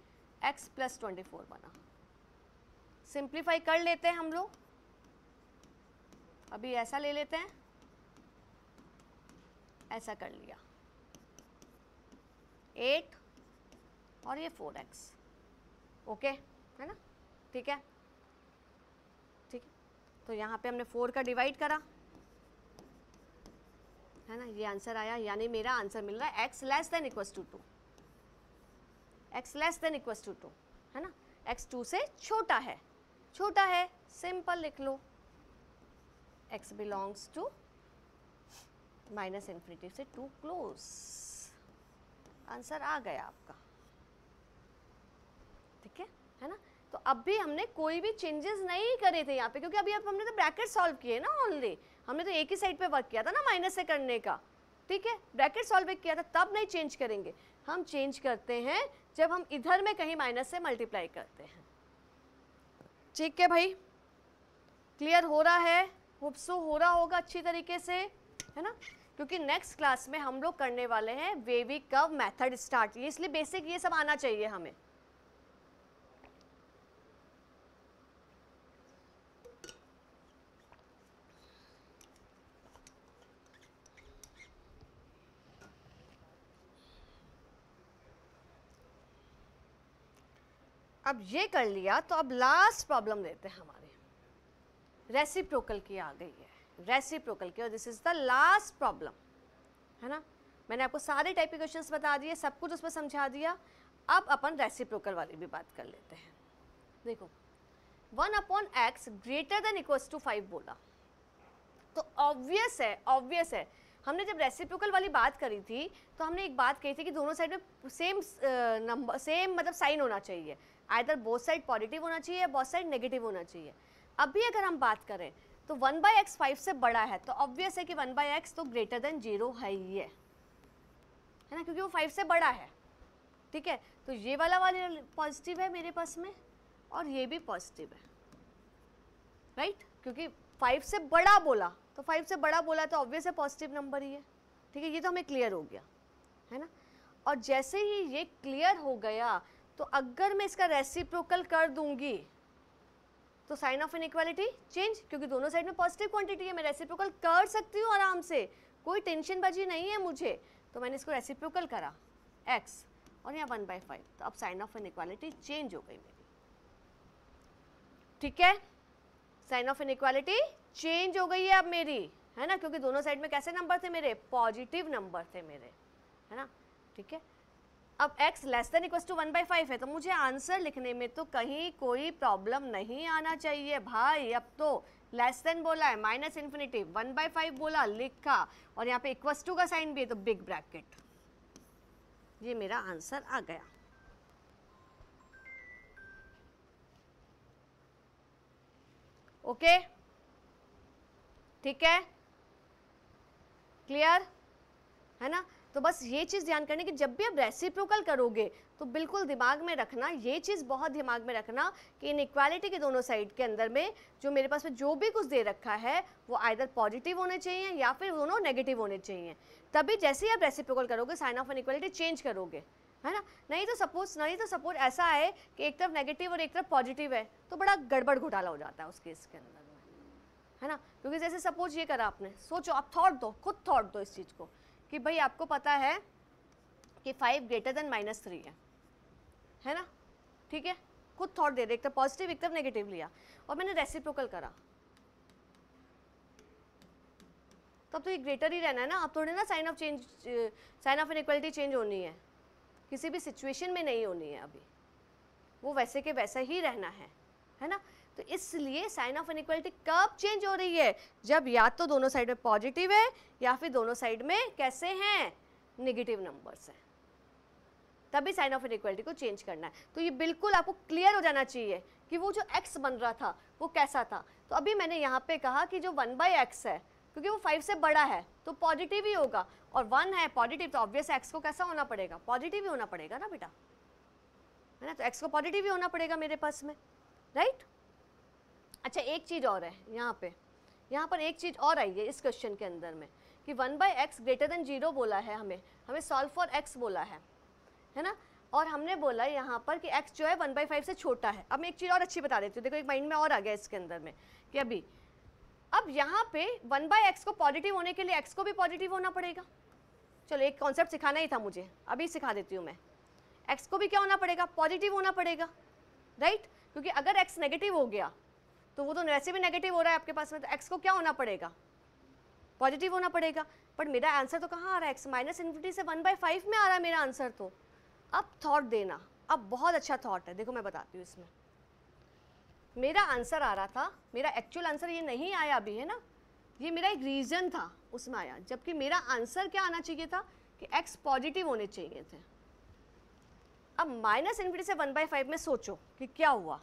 x plus twenty four बना, सिंप्लीफाई कर लेते हैं हम लोग। अभी ऐसा ले लेते हैं, ऐसा कर लिया, एट और ये फोर एक्स, ओके, है ना, ठीक है ठीक है। तो यहाँ पे हमने फोर का डिवाइड करा, है ना, ये आंसर आया, यानी मेरा आंसर मिल रहा है x less than equal to two, x less than equal to two, है ना, एक्स टू से छोटा है, छोटा है, सिंपल लिख लो, x belongs to minus infinity से टू क्लोज, आंसर आ गया आपका, ठीक है, है ना। तो अभी हमने कोई भी चेंजेस नहीं करे थे यहाँ पे, क्योंकि अभी अब हमने तो ब्रैकेट सॉल्व किए ना, ओनली हमने तो एक ही साइड पे वर्क किया था ना माइनस से करने का, ठीक है, ब्रैकेट सॉल्व किया था, तब नहीं चेंज करेंगे हम। चेंज करते हैं जब हम इधर में कहीं माइनस से मल्टीप्लाई करते हैं, ठीक है भाई। क्लियर हो रहा है, होप्सो हो रहा होगा अच्छी तरीके से, है ना, क्योंकि नेक्स्ट क्लास में हम लोग करने वाले हैं वेवी कर्व मेथड स्टार्ट, इसलिए बेसिक ये सब आना चाहिए हमें, अब ये कर लिया। तो अब लास्ट प्रॉब्लम देते हैं हमारे, रेसिप्रोकल की आ गई है, रेसिप्रोकल की, और this is the last problem, है ना। मैंने आपको सारे टाइप के क्वेश्चंस बता दिए, सब कुछ उसमें समझा दिया, अब अपन रेसिप्रोकल वाली भी बात कर लेते हैं। देखो one upon x greater than equals to five बोला, तो ऑब्वियस है, ऑब्वियस है, हमने जब रेसिप्रोकल वाली बात करी थी तो हमने एक बात कही थी कि दोनों साइड में सेम नंबर, सेम मतलब साइन होना चाहिए, आइदर बोथ साइड पॉजिटिव होना चाहिए या बोथ साइड नेगेटिव होना चाहिए। अभी अगर हम बात करें तो वन बाई एक्स फाइव से बड़ा है, तो ऑब्वियस है कि वन बाई एक्स तो ग्रेटर देन जीरो है ही है, है ना, क्योंकि वो फाइव से बड़ा है, ठीक है। तो ये वाला वाले पॉजिटिव है मेरे पास में, और ये भी पॉजिटिव है, राइट, क्योंकि फाइव से बड़ा बोला, तो फाइव से बड़ा बोला तो ऑब्वियस है पॉजिटिव नंबर ही है, ठीक है, ये तो हमें क्लियर हो गया, है ना। और जैसे ही ये क्लियर हो गया तो अगर मैं इसका रेसिप्रोकल कर दूंगी तो साइन ऑफ इनइक्वालिटी चेंज, क्योंकि दोनों साइड में पॉजिटिव क्वांटिटी है, मैं रेसिप्रोकल कर सकती हूँ आराम से, कोई टेंशन बाजी नहीं है मुझे। तो मैंने इसको रेसिप्रोकल करा x और यहाँ वन बाई फाइव, तो अब साइन ऑफ इनइक्वालिटी चेंज हो गई मेरी, ठीक है, साइन ऑफ इनइक्वालिटी चेंज हो गई है अब मेरी, है ना, क्योंकि दोनों साइड में कैसे नंबर थे मेरे, पॉजिटिव नंबर थे मेरे, है ना, ठीक है। अब x less than equal to one by five है, तो मुझे आंसर लिखने में तो कहीं कोई प्रॉब्लम नहीं आना चाहिए भाई। अब तो लेस देन बोला है, minus infinity, one by five बोला, लिखा, और यहाँ पे इक्वल टू का साइन भी है, तो बिग ब्रैकेट, ये मेरा आंसर आ गया। ओके, ठीक है, क्लियर है ना। तो बस ये चीज़ ध्यान करनी कि जब भी आप रेसिप्रोकल करोगे तो बिल्कुल दिमाग में रखना ये चीज़, बहुत दिमाग में रखना कि इनइक्वालिटी के दोनों साइड के अंदर में जो मेरे पास में जो भी कुछ दे रखा है वो आइदर पॉजिटिव होने चाहिए या फिर दोनों नेगेटिव होने चाहिए, तभी जैसे ही आप रेसिप्रोकल करोगे साइन ऑफ इनइक्वालिटी चेंज करोगे, है ना। नहीं तो सपोज नहीं तो सपोज ऐसा है कि एक तरफ नेगेटिव और एक तरफ पॉजिटिव है तो बड़ा गड़बड़ घोटाला हो जाता है उस केस के अंदर में, है ना, क्योंकि जैसे सपोज ये करा आपने, सोचो, आप थॉट दो, खुद थॉट दो इस चीज़ को कि भाई आपको पता है कि five greater than minus three है, है ना, ठीक है, खुद थॉट दे रहे, एक तरफ पॉजिटिव एक तरफ नेगेटिव लिया और मैंने रेसिप्रोकल करा, तब तो ये ग्रेटर ही रहना है ना, अब थोड़ी ना sign of change sign of inequality change होनी है, किसी भी सिचुएशन में नहीं होनी है, अभी वो वैसे के वैसा ही रहना है, है ना। तो इसलिए साइन ऑफ इनइक्वालिटी कब चेंज हो रही है, जब या तो दोनों साइड में पॉजिटिव है या फिर दोनों साइड में कैसे हैं, नेगेटिव नंबर्स हैं, तभी साइन ऑफ इनइक्वालिटी को चेंज करना है। तो ये बिल्कुल आपको क्लियर हो जाना चाहिए कि वो जो एक्स बन रहा था वो कैसा था। तो अभी मैंने यहाँ पे कहा कि जो वन बाई एक्स है, क्योंकि वो फाइव से बड़ा है तो पॉजिटिव ही होगा, और वन है पॉजिटिव तो ऑब्वियस एक्स को कैसा होना पड़ेगा, पॉजिटिव ही होना पड़ेगा ना बेटा, है ना। तो एक्स को पॉजिटिव ही होना पड़ेगा मेरे पास में, राइट। अच्छा एक चीज़ और है यहाँ पे, यहाँ पर एक चीज़ और आई है इस क्वेश्चन के अंदर में कि one by x greater than zero बोला है हमें, हमें सॉल्व फॉर एक्स बोला है, है ना। और हमने बोला यहाँ पर कि एक्स जो है वन बाई फाइव से छोटा है। अब मैं एक चीज़ और अच्छी बता देती हूँ, देखो एक माइंड में और आ गया इसके अंदर में कि अभी अब यहाँ पे वन बाई एक्स को पॉजिटिव होने के लिए एक्स को भी पॉजिटिव होना पड़ेगा। चलो एक कॉन्सेप्ट सिखाना ही था मुझे, अभी सिखा देती हूँ मैं। एक्स को भी क्या होना पड़ेगा, पॉजिटिव होना पड़ेगा, राइट। क्योंकि अगर एक्स नेगेटिव हो गया तो वो तो वैसे भी नेगेटिव हो रहा है आपके पास में, तो एक्स को क्या होना पड़ेगा, पॉजिटिव होना पड़ेगा। बट मेरा आंसर तो कहाँ आ रहा है, एक्स माइनस इन्फिनिटी से वन बाई फाइव में आ रहा है मेरा आंसर। तो अब थॉट देना, अब बहुत अच्छा थॉट है, देखो मैं बताती हूँ। इसमें मेरा आंसर आ रहा था, मेरा एक्चुअल आंसर ये नहीं आया अभी, है ना, ये मेरा एक रीज़न था उसमें आया, जबकि मेरा आंसर क्या आना चाहिए था कि एक्स पॉजिटिव होने चाहिए थे। अब माइनस इन्फिनिटी से वन बाई फाइव में सोचो कि क्या हुआ,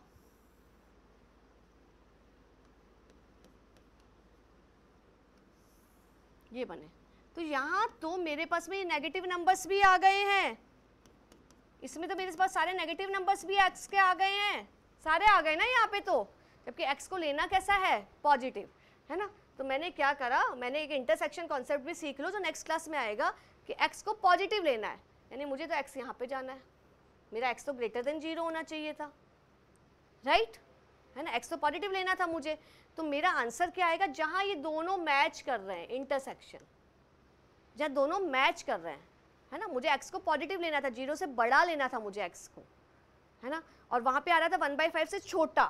ये बने। तो यहाँ तो मेरे पास में ये नेगेटिव नंबर्स भी आ गए हैं, इसमें तो मेरे पास सारे नेगेटिव नंबर्स भी एक्स के आ गए हैं, सारे आ गए ना यहाँ पे। तो जबकि एक्स को लेना कैसा है, पॉजिटिव, है ना। तो मैंने क्या करा, मैंने एक इंटरसेक्शन कॉन्सेप्ट भी सीख लो जो नेक्स्ट क्लास में आएगा, कि एक्स को पॉजिटिव लेना है, यानी मुझे तो एक्स यहाँ पे जाना है, मेरा एक्स तो ग्रेटर देन जीरो होना चाहिए था, राइट, है ना। एक्स तो पॉजिटिव लेना था मुझे, तो मेरा आंसर क्या आएगा, जहाँ ये दोनों मैच कर रहे हैं, इंटरसेक्शन जहाँ दोनों मैच कर रहे हैं, है ना। मुझे एक्स को पॉजिटिव लेना था, जीरो से बड़ा लेना था मुझे एक्स को, है ना। और वहाँ पे आ रहा था वन बाई फाइव से छोटा,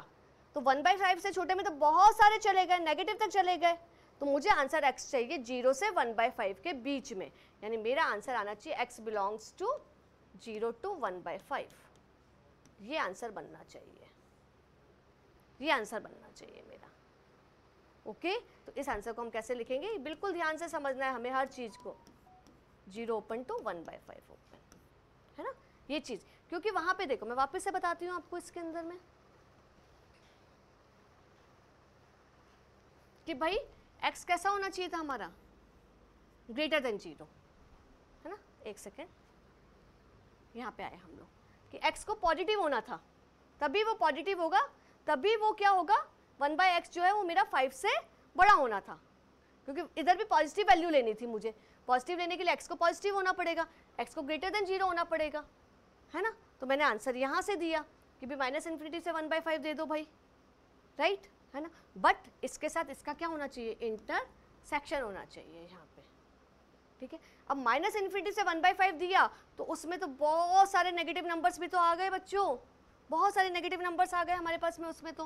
तो वन बाई फाइव से छोटे में तो बहुत सारे चले गए, नेगेटिव तक चले गए, तो मुझे आंसर एक्स चाहिए जीरो से वन बाई फाइव के बीच में, यानी मेरा आंसर आना चाहिए x belongs to zero to one by five, ये आंसर बनना चाहिए, ये आंसर बनना चाहिए मेरा, ओके। तो इस आंसर को हम कैसे लिखेंगे, बिल्कुल ध्यान से समझना है हमें हर चीज़ को, zero open to one by five open, है ना, ये चीज़। क्योंकि वहाँ पे देखो मैं वापस से बताती हूँ आपको इसके अंदर में कि भाई x कैसा होना चाहिए था हमारा, ग्रेटर देन जीरो, है ना। एक सेकेंड, यहाँ पे आए हम लोग कि x को पॉजिटिव होना था, तभी वो पॉजिटिव होगा, तभी वो क्या होगा, वन बाई एक्स जो है वो मेरा फाइव से बड़ा होना था, क्योंकि इधर भी पॉजिटिव वैल्यू लेनी थी मुझे। पॉजिटिव लेने के लिए x को पॉजिटिव होना पड़ेगा, x को ग्रेटर देन जीरो होना पड़ेगा, है ना। तो मैंने आंसर यहाँ से दिया कि भाई माइनस इन्फिनिटी से वन बाई फाइव दे दो भाई, राइट, है ना। बट इसके साथ इसका क्या होना चाहिए, इंटरसेक्शन होना चाहिए यहाँ पे, ठीक है। अब माइनस इन्फिनिटी से वन बाई फाइव दिया तो उसमें तो बहुत सारे नेगेटिव नंबर्स भी तो आ गए बच्चों, बहुत सारे नेगेटिव नंबर्स आ गए हमारे पास में उसमें, तो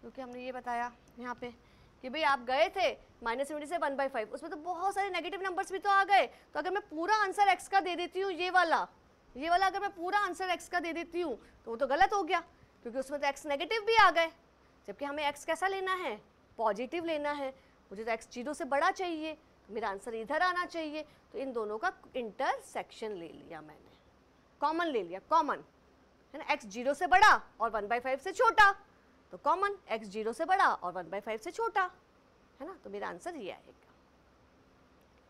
क्योंकि हमने ये बताया यहाँ पे कि भाई आप गए थे माइनस इन्फिनिटी से वन बाई फाइव, उसमें तो बहुत सारे नेगेटिव नंबर्स भी तो आ गए। तो अगर मैं पूरा आंसर एक्स का दे देती हूँ, ये वाला ये वाला अगर मैं पूरा आंसर एक्स का दे देती हूँ तो वो तो गलत हो गया, क्योंकि उसमें तो एक्स नेगेटिव भी आ गए, जबकि हमें एक्स कैसा लेना है, पॉजिटिव लेना है, मुझे तो एक्स जीरो से बड़ा चाहिए, तो मेरा आंसर इधर आना चाहिए। तो इन दोनों का इंटरसेक्शन ले लिया मैंने, कॉमन ले लिया, कॉमन, है ना। एक्स जीरो से बड़ा और वन बाई फाइव से छोटा, तो कॉमन एक्स जीरो से बड़ा और वन बाई फाइव से छोटा, है ना। तो मेरा आंसर ये आएगा,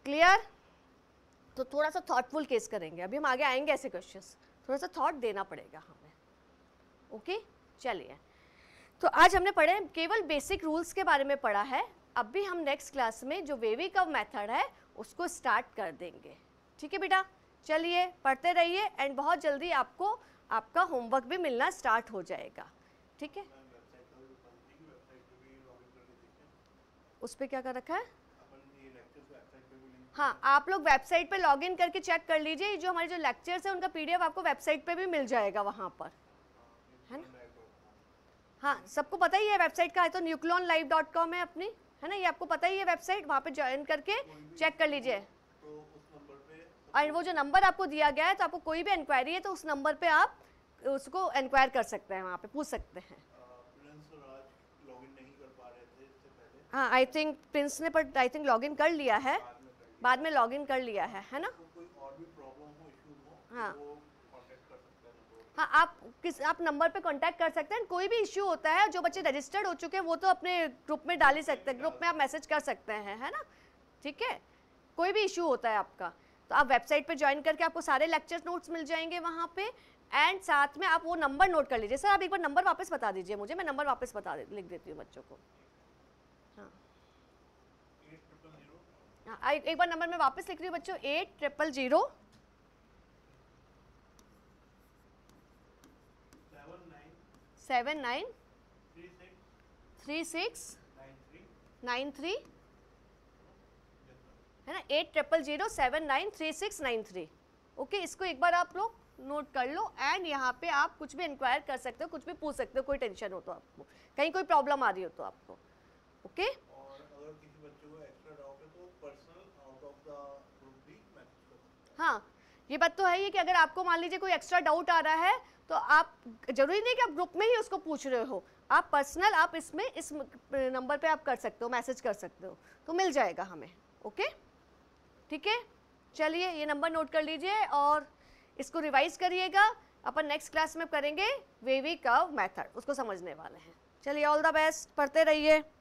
क्लियर। तो थोड़ा सा थॉटफुल केस करेंगे, अभी हम आगे आएंगे ऐसे क्वेश्चंस, थोड़ा सा थॉट देना पड़ेगा हमें, ओके। चलिए, तो आज हमने पढ़े केवल बेसिक रूल्स के बारे में पढ़ा है, अब भी हम नेक्स्ट क्लास में जो वेवी कर्व मेथड है उसको स्टार्ट कर देंगे, ठीक है बेटा। चलिए पढ़ते रहिए, एंड बहुत जल्दी आपको आपका होमवर्क भी मिलना स्टार्ट हो जाएगा, ठीक है। उस पर क्या कर रखा है, हाँ, आप लोग वेबसाइट पे लॉगिन करके चेक कर लीजिए, जो हमारे जो लेक्चर्स हैं उनका पीडीएफ आपको वेबसाइट पे भी मिल जाएगा वहाँ पर, है ना। हाँ, सबको पता ही है वेबसाइट का है तो न्यूक्लियन लाइव डॉट कॉम है अपनी, है ना, ये आपको पता ही है वेबसाइट, वहाँ पे ज्वाइन करके चेक कर लीजिए। और वो जो नंबर आपको दिया गया है, तो आपको कोई भी इंक्वायरी है तो उस नंबर पे आप उसको इंक्वायर कर सकते हैं, वहाँ पे पूछ सकते हैं। हाँ, आई थिंक प्रिंस ने पर आई थिंक लॉगिन कर लिया है, बाद में लॉगिन कर लिया है, है ना। हाँ हाँ आप किस आप नंबर पे कांटेक्ट कर सकते हैं। कोई भी इश्यू होता है, जो बच्चे रजिस्टर्ड हो चुके हैं वो तो अपने ग्रुप में डाल ही सकते हैं, ग्रुप में आप मैसेज कर सकते हैं, है ना। ठीक है, कोई भी इश्यू होता है आपका तो आप वेबसाइट पे ज्वाइन करके आपको सारे लेक्चर नोट्स मिल जाएंगे वहाँ पे, एंड साथ में आप वो नंबर नोट कर लीजिए। सर आप एक बार नंबर वापस बता दीजिए मुझे, मैं नंबर वापस बता लिख देती हूँ बच्चों को। हाँ हाँ एक बार नंबर मैं वापस लिख रही हूँ बच्चों, eight triple zero. Seven nine three six nine three है ना, eight triple zero seven nine three six nine three. Okay, इसको एक बार आप लोग नोट कर लो, एंड यहाँ पे आप कुछ भी इंक्वायर कर सकते हो, कुछ भी पूछ सकते हो, कोई टेंशन हो तो आपको, कहीं कोई प्रॉब्लम आ रही हो तो आपको। ओके, हाँ ये बात तो है ही कि अगर आपको मान लीजिए कोई एक्स्ट्रा डाउट आ रहा है तो आप, जरूरी नहीं कि आप ग्रुप में ही उसको पूछ रहे हो, आप पर्सनल आप इसमें इस नंबर पे आप कर सकते हो, मैसेज कर सकते हो, तो मिल जाएगा हमें। ओके ठीक है, चलिए ये नंबर नोट कर लीजिए और इसको रिवाइज करिएगा, अपन नेक्स्ट क्लास में करेंगे वेवी कर्व मेथड, उसको समझने वाले हैं। चलिए ऑल द बेस्ट, पढ़ते रहिए।